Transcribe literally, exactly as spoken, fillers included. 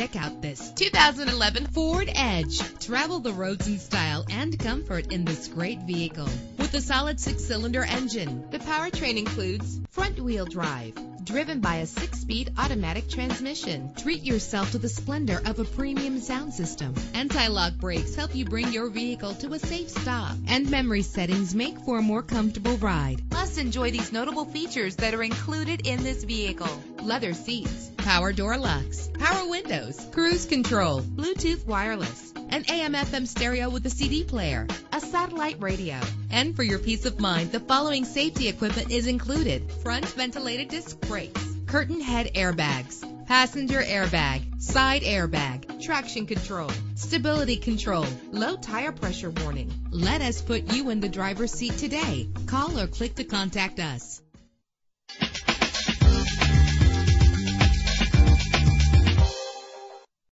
Check out this two thousand eleven Ford Edge. Travel the roads in style and comfort in this great vehicle. With a solid six-cylinder engine, the powertrain includes front-wheel drive, driven by a six-speed automatic transmission. Treat yourself to the splendor of a premium sound system. Anti-lock brakes help you bring your vehicle to a safe stop, and memory settings make for a more comfortable ride. Plus, enjoy these notable features that are included in this vehicle: leather seats, power door locks, power windows, cruise control, Bluetooth wireless, an A M F M stereo with a C D player, a satellite radio. And for your peace of mind, the following safety equipment is included: front ventilated disc brakes, curtain head airbags, passenger airbag, side airbag, traction control, stability control, low tire pressure warning. Let us put you in the driver's seat today. Call or click to contact us.